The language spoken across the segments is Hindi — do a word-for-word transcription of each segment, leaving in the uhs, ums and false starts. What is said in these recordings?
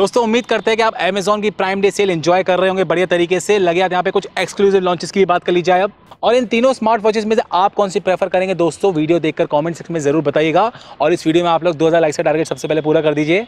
दोस्तों उम्मीद करते हैं कि आप Amazon की प्राइम डे सेल एंजॉय कर रहे होंगे बढ़िया तरीके से। लगे यहाँ पे कुछ एक्सक्लूसिव लॉन्चेस की बात कर ली जाए अब, और इन तीनों स्मार्ट वॉचेस में से आप कौन सी प्रेफर करेंगे दोस्तों, वीडियो देखकर कमेंट सेक्शन में जरूर बताइएगा। और इस वीडियो में आप लोग दो हज़ार लाइक्स का टारगेट सबसे पहले पूरा कर दीजिए।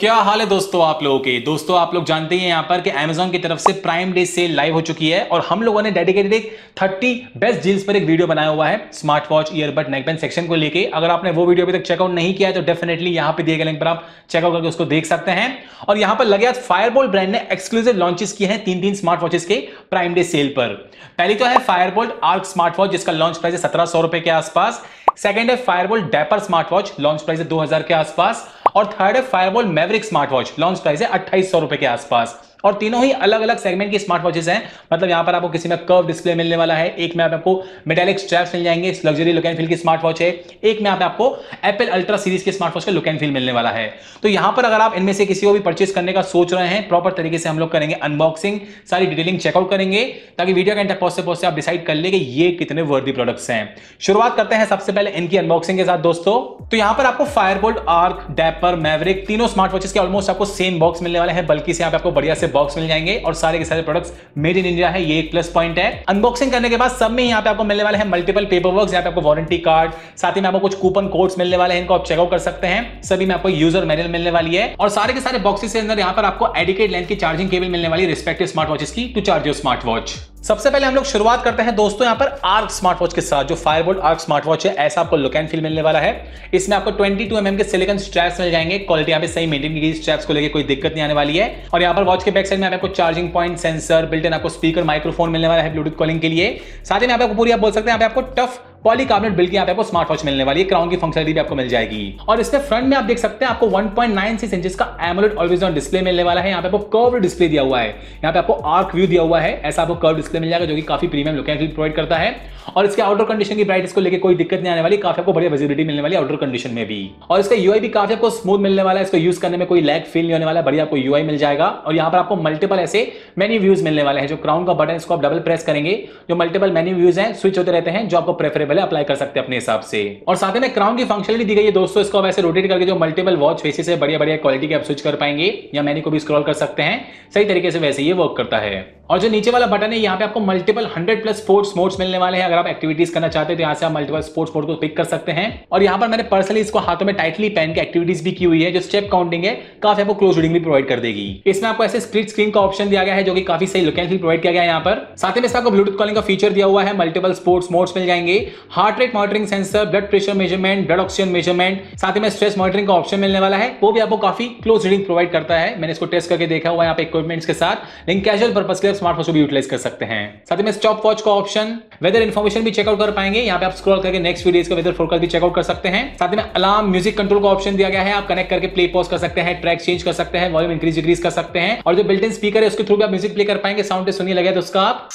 क्या हाल है दोस्तों आप लोगों के। दोस्तों आप लोग जानते ही हैं यहाँ पर कि Amazon की तरफ से प्राइम डे सेल लाइव हो चुकी है और हम लोगों ने डेडिकेटेड एक थर्टी बेस्ट डील्स पर एक वीडियो बनाया हुआ है smart watch, earbud, neckband section को लेके। अगर आपने वो वीडियो अभी तक चेकआउट नहीं किया है तो डेफिनेटली यहाँ पे दिए गए लिंक पर आप चेकआउट करके उसको देख सकते हैं। और यहाँ पर लगे आज फायरबोल्ट ब्रांड ने एक्सक्लूसिव लॉन्चेस किए हैं तीन तीन स्मार्ट वॉचेस के प्राइम डे सेल पर। पहली तो है फायरबोल्ट आर्क स्मार्ट वॉच जिसका लॉन्च प्राइस है सत्रह सौ रुपए के आसपास। सेकंड है Fireboltt Dapper smart watch, launch price है दो हजार के आसपास। और थर्ड है Fireboltt Maverick smart watch, launch price है अट्ठाईस सौ रुपए के आसपास। और तीनों ही अलग अलग सेगमेंट की स्मार्ट वॉचेस हैं, मतलब यहाँ पर आपको किसी में कर्व डिस्प्ले मिलने वाला है, एक में आपको मेटालिक स्ट्रैप्स मिल जाएंगे, लग्जरी लुक एंड फील की स्मार्ट वॉच है, एक में आपको एप्पल अल्ट्रा सीरीज के स्मार्ट वॉच का लुक एंड फील मिलने वाला है। तो यहाँ पर अगर आप इनमें से किसी को भी परचेस करने का सोच रहे हैं, प्रॉपर तरीके से हम लोग करेंगे अनबॉक्सिंग, सारी डिटेलिंग चेकआउट करेंगे ताकि वीडियो के एंड तक पहुंचते पहुंचते आप डिसाइड कर ले कि ये कितने वर्दी प्रोडक्ट्स हैं। शुरुआत करते हैं सबसे पहले इनकी अनबॉक्सिंग के साथ दोस्तों। तो यहाँ पर आपको फायरबोल्ट आर्क, डैपर, मैवरिक तीनों स्मार्ट वॉचेस के ऑलमोस्ट आपको सेम बॉक्स मिलने वाले हैं, बल्कि से आपको बढ़िया से बॉक्स मिल जाएंगे और सारे के सारे प्रोडक्ट्स मेड इन इंडिया है, ये एक प्लस पॉइंट है। अनबॉक्सिंग करने के बाद सब में यहाँ पे आपको मिलने वाले हैं मल्टीपल पेपर वर्क, यहाँ पे आपको वारंटी कार्ड, साथ ही में आपको कुछ कूपन कोड्स मिलने वाले हैं, इनको आप चेकआउट कर सकते हैं। सभी में आपको यूजर मैनुअल मिलने वाली है और सारे के सारे बॉक्सेस के अंदर यहाँ पर आपको एडिकेट लेंथ की चार्जिंग केबल मिलने वाली है रिस्पेक्टिव स्मार्ट वॉचेस की to charge your smart watch. सबसे पहले हम लोग शुरुआत करते हैं दोस्तों यहाँ पर आर्क स्मार्ट वॉच के साथ। जो फायरबोल्ट आर्क स्मार्ट वॉच है ऐसा आपको लुक एंड फील मिलने वाला है। इसमें आपको बाईस एम एम के सिलिकॉन स्ट्रैप्स मिल जाएंगे, क्वालिटी यहाँ पे सही मेंटेन की गई, स्ट्रैप्स को लेके कोई दिक्कत नहीं आने वाली है। और यहाँ पर वॉच के बैक साइड में आपको charging point, sensor, built in आपको स्पीकर, माइक्रोफोन मिलने वाला है ब्लूटूथ कॉलिंग के लिए। साथ ही में आपको पूरी आप बोल सकते हैं यहाँ पे आपको टफ पॉलीकार्बोनेट बिल्ट की यहाँ पे आपको स्मार्ट वॉच मिलने वाली है, क्राउन की फंक्शनलिटी भी आपको मिल जाएगी। और इसमें फ्रंट में आप देख सकते हैं आपको one point nine six inches का एमोलेड ऑलवेज ऑन डिस्प्ले मिलने वाला है। यहाँ पे आपको कर्व डिस्प्ले दिया हुआ है, यहाँ पे आपको आर्क व्यू दिया हुआ है, ऐसा आपको कर्व डिस्प्ले मिल जाएगा जो कि काफी premium look and feel provide करता है। और इसके आउटर कंडीशन की ब्राइटनेस को लेकर कोई दिक्कत नहीं आने वाली, काफी आपको बढ़िया विजिबिलिटी मिलने वाली आउटर कंडीशन में भी। और इसका यूआई भी काफी आपको स्मूथ मिलने वाला है, इसको यूज करने में कोई लैग फील नहीं होने वाला, बढ़िया आपको यूआई मिल जाएगा। और यहाँ पर आपको मल्टीपल ऐसे मेन्यू व्यूज मिलने वाले हैं, जो क्राउन का बटन इसको आप डबल प्रेस करेंगे जो मल्टीपल मेन्यू व्यूज हैं स्विच होते रहते हैं, जो आपको प्रेफरेबल अप्लाई कर सकते हैं अपने हिसाब से। और साथ ही में क्राउन की फंक्शनलिटी दी गई है दोस्तों, इसको आप ऐसे रोटेट करके जो मल्टीपल वॉच फेसेस से बढ़िया बढ़िया क्वालिटी के आप स्विच कर पाएंगे, या मेन्यू को भी स्क्रॉल कर सकते हैं सही तरीके से, वैसे ये वर्क करता है। और जो नीचे वाला बटन है यहाँ पे आपको multiple hundred plus sports modes मिलने वाले हैं, अगर आप एक्टिविटीज करना चाहते हैं तो यहाँ से आप मल्टीपल स्पोर्ट्स मोड को पिक कर सकते हैं। और यहाँ पर मैंने पर्सनली इसको हाथों में टाइटली पहन के एक्टिविटीज भी की हुई है, जो स्टेप काउंटिंग है काफी आपको क्लोज रीडिंग भी प्रोवाइड कर देगी। इसमें आपको ऐसे स्प्लिट स्क्रीन का ऑप्शन दिया गया है जो कि काफी सही लुक एंड फील प्रोवाइड किया गया है यहाँ पर। साथ ही में इसका ब्लूटूथ कॉलिंग का फीचर दिया हुआ है, मल्टीपल स्पोर्ट्स मोड्स मिल जाएंगे, heart rate monitoring sensor, blood pressure measurement, blood oxygen measurement, साथ ही में स्ट्रेस मॉनिटरिंग का ऑप्शन मिलने वाला है, वो भी आपको काफी क्लोज रीडिंग प्रोवाइड करता है। मैंने इसको टेस्ट करके देखा हुआ है यहाँ पे इक्विपमेंट्स के साथ, लेकिन कैजुअल पर्पस के स्मार्ट वॉच को भी यूटिलाइज कर सकते हैं। साथ ही में स्टॉप वॉच का ऑप्शन, वेदर इन्फॉर्मेशन भी चेकआउट कर पाएंगे, यहाँ पे आप स्क्रॉल करके नेक्स्ट फ्यू डेज का वेदर फोरकास्ट भी चेकआउट कर सकते हैं। साथ में अलार्म, म्यूजिक कंट्रोल का ऑप्शन दिया गया है, आप कनेक्ट करके प्ले पॉज कर सकते हैं, ट्रैक चेंज कर सकते हैं, वॉल्यूम इंक्रीज डिक्रीज कर सकते हैं। और जो बिल्ट इन स्पीकर है उसके थ्रू भी आप म्यूजिक प्ले कर पाएंगे, साउंड टेस्ट सुनिए लगे तो उसका आप।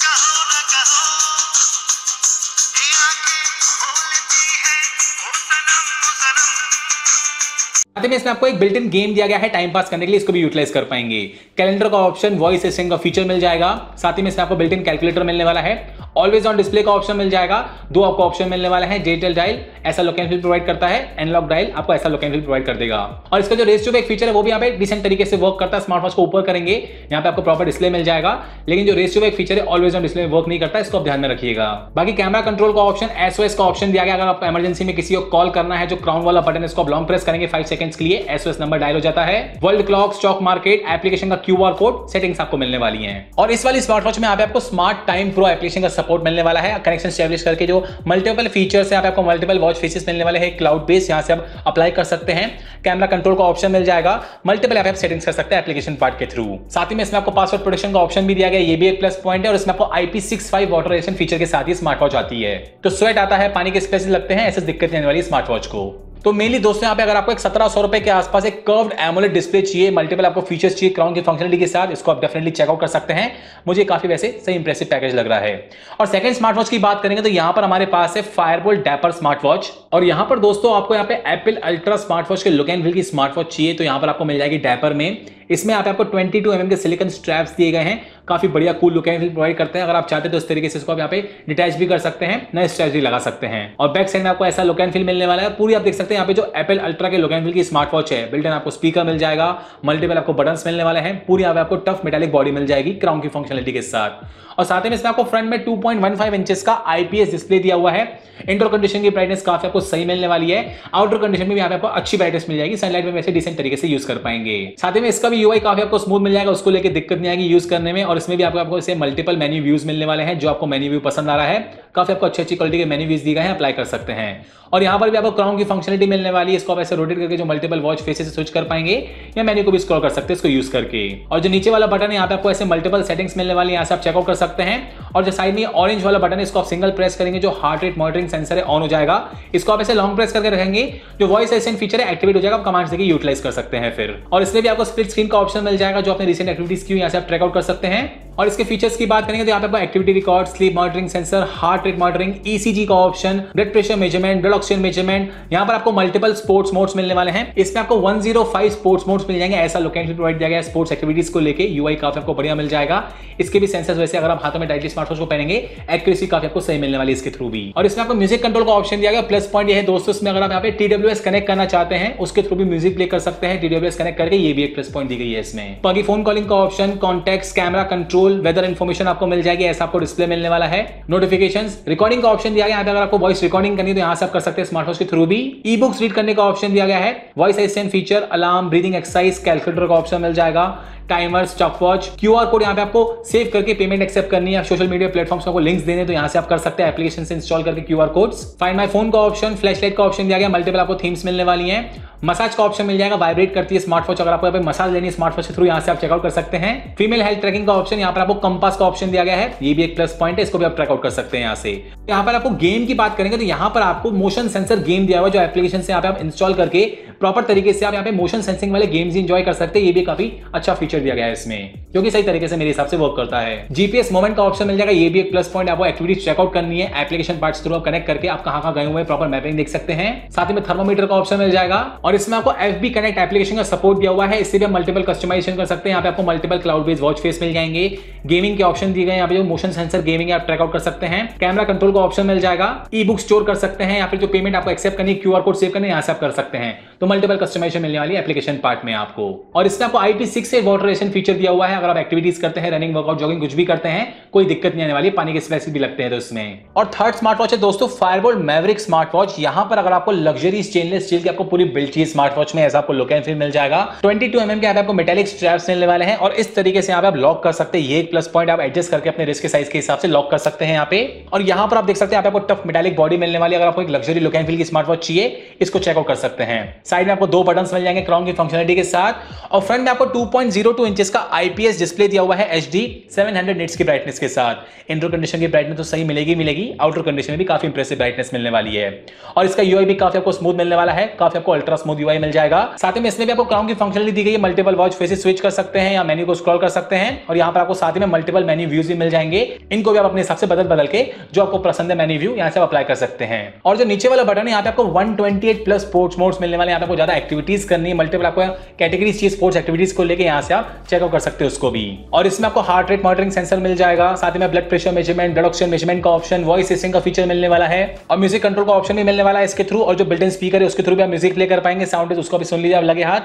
साथ ही में इसमें आपको एक बिल्ट इन गेम दिया गया है टाइम पास करने के लिए, इसको भी यूटिलाइज कर पाएंगे। कैलेंडर का ऑप्शन, वॉइस असिस्टेंट का फीचर मिल जाएगा, साथ ही में इसमें आपको बिल्ट इन कैलकुलेटर मिलने वाला है, ऑलवेज ऑन डिस्प्ले का ऑप्शन मिल जाएगा, दो आपको ऑप्शन मिलने वाला है, डिजिटल डायल ऐसा लुक एंड फील प्रोवाइड करता है, एनलॉग डायल आपको ऐसा लुक एंड फील प्रोवाइड कर देगा। और इसका जो रेशियो बैक फीचर है वो भी यहाँ पे डिसेंट तरीके से वर्क करता है, स्मार्ट वॉच को ऊपर करेंगे यहाँ पे आपको प्रॉपर डिस्प्ले मिल जाएगा, लेकिन जो रेशियो बैक फीचर है ऑलवेज ऑन डिस्प्ले वर्क नहीं करता, इसको आप ध्यान में रखिएगा। बाकी कैमरा कंट्रोल का ऑप्शन, एसओएस का ऑप्शन दिया गया, अगर आपको इमरजेंसी में किसी को कॉल करना है जो क्राउन वाला बटन है इसको आप लॉन्ग प्रेस करेंगे फाइव सेकंड्स के लिए, एसओएस नंबर डायल हो जाता है। World clock, stock market application का क्यूआर कोड, सेटिंग्स आपको मिलने वाली है। और इस वाली स्मार्ट वॉच में आपको स्मार्ट टाइम प्रो एप्लीकेशन का सपोर्ट मिलने वाला है, कनेक्शन एस्टैब्लिश करके जो मल्टीपल फीचर्स है आपको मल्टीपल वॉच फेसेस मिलने वाले हैं, क्लाउड बेस यहाँ से आप अप्लाई कर सकते हैं, कैमरा कंट्रोल का ऑप्शन मिल जाएगा, मल्टीपल ऐप सेटिंग्स कर सकते हैं एप्लीकेशन पार्ट के थ्रू। साथ ही में इसमें आपको पासवर्ड प्रोटेक्शन का ऑप्शन भी दिया गया, ये भी एक प्लस पॉइंट है। और इसमें आपको I P sixty five water resistant feature के साथ ही स्मार्ट वॉच आती है, तो स्वेट आता है, पानी के स्प्लैशेस लगते हैं, ऐसे दिक्कत नहीं आने वाली स्मार्ट वॉच को। तो मेनली दोस्तों यहाँ पे अगर आपको एक सत्रह सौ रुपए के आसपास एक कर्व्ड एमोलेड डिस्प्ले चाहिए, मल्टीपल आपको फीचर्स चाहिए क्राउन की फंक्शनलिटी के साथ, इसको आप डेफिनेटली चेकआउट कर सकते हैं, मुझे काफी वैसे सही इंप्रेसिव पैकेज लग रहा है। और सेकंड स्मार्ट वॉच की बात करेंगे तो यहाँ पर हमारे पास है फायरबोल्ट डैपर स्मार्ट वॉच। और यहाँ पर दोस्तों आपको यहाँ पे एप्पल अल्ट्रा स्मार्ट वॉच के लुक एंड फील की स्मार्ट वॉच चाहिए तो यहाँ पर आपको मिल जाएगी डैपर में। इसमें आप आपको बाईस एम एम के सिलिकॉन स्ट्रैप्स दिए गए हैं, काफी बढ़िया कूल लुक प्रोवाइड करते हैं। अगर आप चाहते हैं तो इस तरीके से इसको आप यहाँ पे डिटैच भी कर सकते हैं, नए स्ट्रैप्स भी लगा सकते हैं। और बैक साइड में आपको ऐसा लुक एंड फील मिलने वाला है। पूरी आप देख सकते हैं यहाँ पे जो एपल अल्ट्रा के लुक एंड फील की स्मार्ट वॉच है, बिल्ट इन आपको स्पीकर मिल जाएगा, मल्टीपल आपको बटन मिलने वाले हैं, पूरी यहाँ पे आपको टफ मेटालिक बॉडी मिल जाएगी क्राउन की फंक्शनलिटी के साथ। और साथ ही में इसमें आपको फ्रंट में two point one five inches का आईपीएस डिस्प्ले दिया हुआ है। इंडोर कंडीशन की ब्राइटनेस काफी आपको सही मिलने वाली है, आउटडोर कंडीशन में भी आपको अच्छी ब्राइटनेस मिल जाएगी, सनलाइट में वैसे डिसेंट तरीके से यूज कर पाएंगे। साथ ही में इसका भी यूआई काफी आपको स्मूथ मिल जाएगा, उसको लेके दिक्कत नहीं आएगी यूज करने में। और इसमें भी आपको आपको इसे मल्टीपल मेन्यू व्यूज मिलने वाले हैं, जो आपको मेन्यू व्यू पसंद आ रहा है, काफी आपको अच्छी अच्छी क्वालिटी के मेन्यू व्यूज दिए गए हैं, अप्लाई कर सकते हैं। और यहाँ पर भी आपको क्राउन की फंक्शनलिटी मिलने वाली है, इसको आप ऐसे रोटेट करके जो मल्टीपल वॉच फेसेस स्विच कर पाएंगे या मेन्यू को भी स्क्रॉल कर सकते हैं इसको यूज करके। और जो नीचे वाला बटन है यहाँ पे आपको ऐसे मल्टीपल सेटिंग्स मिलने वाली है, यहाँ से आप चेकआउट कर सकते हैं। और जो साइड में ऑरेंज वाला बटन है, इसको आप सिंगल प्रेस करेंगे जो हार्ट रेट मॉनिटरिंग सेंसर है ऑन हो जाएगा, इसको आप ऐसे लॉन्ग प्रेस करके रखेंगे जो वॉइस असिस्टेंट फीचर है एक्टिवेट हो जाएगा, आप कमांड्स देके यूटिलाइज कर सकते हैं फिर। और इसमें भी आपको स्प्लिट स्क्रीन का ऑप्शन मिल जाएगा, जो अपने रिसेंट एक्टिविटीज की यहाँ से आप ट्रैकआउट कर सकते हैं। और इसके फीचर्स की बात करेंगे तो यहाँ पे आपको activity record, sleep monitoring sensor, heart rate monitoring, ECG का option, blood pressure measurement, blood oxygen measurement, यहाँ पर आपको मल्टीपल स्पोर्ट्स मोड्स मिलने वाले हैं। इसमें आपको एक सौ पाँच स्पोर्ट्स मोड्स मिल जाएंगे, ऐसा लुक एंड फील प्रोवाइड किया गया है स्पोर्ट्स एक्टिविटीज को लेके, यूआई काफी आपको बढ़िया मिल जाएगा। इसके भी सेंसर्स वैसे अगर आप हाथों में टाइटली स्मार्टवॉच को पहनेंगे एक्यूरेसी काफी आपको सही मिलने वाली इसके थ्रू भी। और इसमें आपको म्यूजिक कंट्रोल का ऑप्शन दिया गया। प्लस पॉइंट ये है दोस्तों, इसमें अगर आप यहाँ पे टीडब्ल्यूएस कनेक्ट करना चाहते हैं उसके थ्रू भी म्यूजिक प्ले कर सकते हैं टीडब्ल्यूएस कनेक्ट करके, ये भी एक प्लस पॉइंट दी गई है इसमें। बाकी फोन कॉलिंग का option, contacts, camera control, weather information आपको मिल जाएगी, ऐसा आपको डिस्प्ले मिलने वाला है। नोटिफिकेशंस, रिकॉर्डिंग का ऑप्शन दिया गया है, अगर आपको वॉइस रिकॉर्डिंग करनी है तो यहाँ से आप कर सकते हैं स्मार्टवॉच के थ्रू भी। ई बुक्स रीड करने का ऑप्शन दिया गया है, voice assistant feature, alarm, breathing exercise, calculator का ऑप्शन मिल जाएगा, timer, stop watch, QR code यहाँ पे आपको सेव करके पेमेंट एक्सेप्ट करनी है, सोशल मीडिया प्लेटफॉर्म्स को लिंक्स देने तो यहाँ से आप कर सकते हैं एप्लीकेशन से इंस्टॉल करके QR codes. Find my phone का ऑप्शन, फ्लैशलाइट का ऑप्शन दिया गया, मल्टीपल आपको थीम्स मिलने वाली हैं, मसाज का ऑप्शन मिल जाएगा, वाइब्रेट करती है स्मार्टवॉच, अगर आपको यहाँ पे मसाज लेनी है स्मार्टवॉच के थ्रू यहाँ से आप चेकआउट कर सकते हैं। फीमेल हेल्थ ट्रैकिंग का ऑप्शन, यहाँ पर आपको कंपास का ऑप्शन दिया गया है, ये भी एक प्लस पॉइंट है, इसको भी आप ट्रैकआउट कर सकते हैं यहाँ से। यहाँ पर आपको गेम की बात करेंगे तो यहाँ पर आपको मोशन सेंसर गेम दिया हुआ है, जो एप्लीकेशन से यहाँ पे आप इंस्टॉल करके प्रॉपर तरीके से आप यहाँ पे मोशन सेंसिंग वाले गेम्स एंजॉय कर सकते हैं, ये भी काफी अच्छा फीचर दिया गया है इसमें, जो कि सही तरीके से मेरे हिसाब से वर्क करता है। जीपीएस मोमेंट का ऑप्शन मिल जाएगा, ये भी एक प्लस पॉइंट, आपको एक्टिविटीज चेकआउट करनी है एप्लीकेशन पार्ट्स थ्रू आप कनेक्ट करके आप कहाँ कहाँ गए हुए हैं प्रॉपर मैपिंग देख सकते हैं। साथ ही में थर्मोमीटर का ऑप्शन मिल जाएगा। और इसमें आपको एफबी कनेक्ट एप्लीकेशन का सपोर्ट दिया हुआ है, इससे भी आप मल्टीपल कस्टमाइजेशन कर सकते हैं, यहाँ पे आपको multiple cloud based watch face मिल जाएंगे, गेमिंग के ऑप्शन दिए गए, यहाँ पे जो मोशन सेंसर गेमिंग आप ट्रैकआउट कर सकते हैं, कैमरा कंट्रोल का ऑप्शन मिल जाएगा, ई बुक स्टोर कर सकते हैं, यहाँ पे जो पेमेंट आपको एक्सेप्ट करनी है क्यूआर कोड सेव करना है यहाँ से आप कर सकते हैं, तो मल्टीपल कस्टमाइजेशन मिलने वाली एप्लीकेशन पार्ट में आपको। और इसमें आपको आई पी सिक्स से वाटर रेशन फीचर दिया हुआ है, अगर आप एक्टिविटीज करते हैं, रनिंग, वर्कआउट, जॉगिंग कुछ भी करते हैं कोई दिक्कत नहीं आने वाली, पानी के स्प्लैश भी लगते हैं तो उसमें। और थर्ड स्मार्ट वॉच है दोस्तों फायरबोल्ट मैवरिक स्मार्ट वॉच, यहाँ पर अगर आपको लग्जरी स्टेनलेस स्टील की आपको पूरी बिल्ट चाहिए स्मार्ट वॉच में, ऐसा आपको लुक एंड फील मिल जाएगा। बाईस एम एम के आपको मेटालिक स्ट्रैप्स मिलने वाले हैं और इस तरीके से यहाँ पे आप लॉक कर सकते हैं, ये एक प्लस पॉइंट, आप एडजस्ट करके अपने रिस्ट के साइज के हिसाब से लॉक कर सकते हैं यहाँ पे। और यहाँ पर आप देख सकते हैं आपको टफ मेटालिक बॉडी मिलने वाली, अगर आपको एक लग्जरी लुक एंड फील की स्मार्ट वॉच चाहिए इसको चेकआउट कर सकते हैं। साइड में आपको दो बटन मिल जाएंगे क्राउन की फंक्शनलिटी के साथ, और फ्रंट में आपको two point zero two inches का आईपीएस डिस्प्ले दिया हुआ है एचडी सेवन हंड्रेड निट्स की ब्राइटनेस के साथ। इंडोर कंडीशन की ब्राइटनेस तो सही मिलेगी मिलेगी आउटर कंडीशन में भी काफी इंप्रेसिव ब्राइटनेस मिलने वाली है। और इसका यूआई भी काफी आपको स्मूथ मिलने वाला है, काफी आपको अल्ट्रा स्मूथ यूआई मिल जाएगा। साथ में इसमें भी आपको क्राउन की फंक्शनलिटी दी गई है, मल्टीपल वॉच फेसेस स्विच कर सकते हैं या मेन्यू को स्क्रॉल कर सकते हैं, और यहाँ पर आपको साथ में मल्टीपल मेन्यू व्यूज भी मिल जाएंगे, इनको भी आप अपने हिसाब से बदल बदल के जो आपको पसंद है मेन्यू व्यू यहाँ से अप्लाई कर सकते हैं। और जो नीचे वाला बटन है यहाँ पे आपको one twenty eight plus sports modes मिलने वाले हैं, आपको ज्यादा एक्टिविटीज करनी है, मल्टीपल आपको कैटेगरीज की स्पोर्ट्स एक्टिविटीज को लेके यहाँ से आप चेकआउट कर सकते हैं उसको भी। और इसमें आपको हार्ट रेट मॉनिटरिंग सेंसर मिल जाएगा, साथ में blood pressure measurement, blood oxygen measurement का ऑप्शन, वॉइस असिस्टेंट का फीचर मिलने वाला है, और म्यूजिक कंट्रोल का ऑप्शन भी मिलने वाला है इसके थ्रू। और जो बिल्ट इन स्पीकर है उसके थ्रू भी आप म्यूजिक प्ले कर पाएंगे, साउंड है उसको भी सुन लीजिए आप लगे हाथ।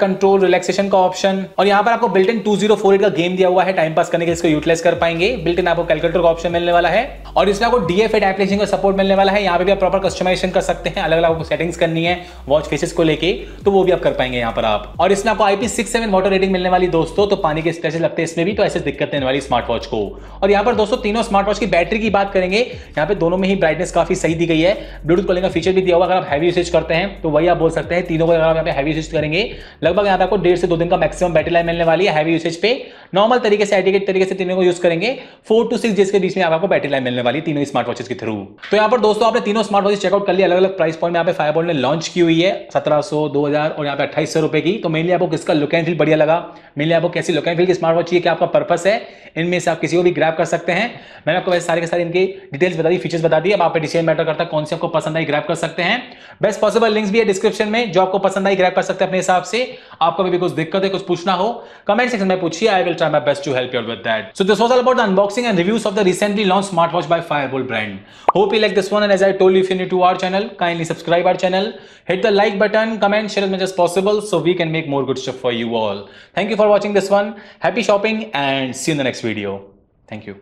कंट्रोल, रिलैक्सेशन का ऑप्शन, और यहाँ पर आपको built in two zero four eight का गेम दिया हुआ है टाइम पास करने के लिए, इसको यूटिलाइज कर पाएंगे। बिल्ट इन आपको कैलकुलेटर का ऑप्शन मिलने वाला है, और इसमें आपको डीएफएड एप्लीकेशन का सपोर्ट मिलने वाला है, यहाँ पे भी आप प्रॉपर कस्टमाइजेशन कर सकते हैं, अलग अलग आपको सेटिंग्स करनी है वॉच फेसेस को लेके तो वो भी आप कर पाएंगे यहाँ पर आप। और इसमें आपको I P six seven water rating मिलने वाली दोस्तों, तो पानी के स्ट्रेचेस लगते हैं इसमें भी, तो ऐसे दिक्कत देने वाली स्मार्ट वॉच को। और यहाँ पर दोस्तों तीनों स्मार्ट वॉच की बैटरी की बात करेंगे, यहाँ पे दोनों में ही ब्राइटनेस काफी सही दी गई है, ब्लूटूथ कॉलिंग का फीचर भी दिया हुआ, अगर आप हैवी यूसेज करते हैं तो वही आप बोल सकते हैं तीनों को, अगर आप यहाँ पे हैवी यूसेज करेंगे लगभग यहाँ पे आपको डेढ़ से दो दिन का मैक्सिमम बैटरी लाइफ मिलने वाली है हैवी यूसेज पे। नॉर्मल तरीके से एडिकेट तरीके से तीनों को यूज करेंगे, फोर टू सिक्स डेज के बीच में आपको बैटरी लाइफ मिलने वाली तीनों स्मार्ट वॉचेस के थ्रू। तो यहाँ पर दोस्तों आपने तीनों स्मार्ट वॉचेस चेकआउट कर लिया, अलग अलग प्राइस पॉइंट में यहाँ पे फायरबोल्ट ने लॉन्च की हुई है, सत्रह सौ दो हजार और यहाँ पे अट्ठाईस सौ रुपए की। तो मेनली आपको किसका लुक एंड फील बढ़िया लगा, मेनली आपको कैसी लुक एंड फील की स्मार्ट वॉच चाहिए, क्या आपका पर्पस है, इनमें से आप किसी को भी ग्रैब कर सकते हैं। मैंने आपको वैसे सारे के सारे इनके डिटेल्स बता दी, फीचर्स बता दी, अब आप पे डिसीजन मैटर करता है कौन से आपको पसंद आई ग्रैब कर सकते हैं। बेस्ट पॉसिबल लिंक्स भी है डिस्क्रिप्शन में, जो आपको पसंद आई ग्रैब कर सकते हैं अपने हिसाब से। आपको भी कुछ दिक्कत है, कुछ पूछना हो कमेंट सेक्शन में पूछिए, I will try my best to help you with that. So this was all about the unboxing and reviews of the recently launch smart watch by Fire-Boltt brand. Hope Like this one, and as I told you, if you're new to our channel, kindly subscribe our channel, hit the like button, comment, share as much as possible so we can make more good stuff for you all. Thank you for watching this one. Happy shopping and see you in the next video. Thank you.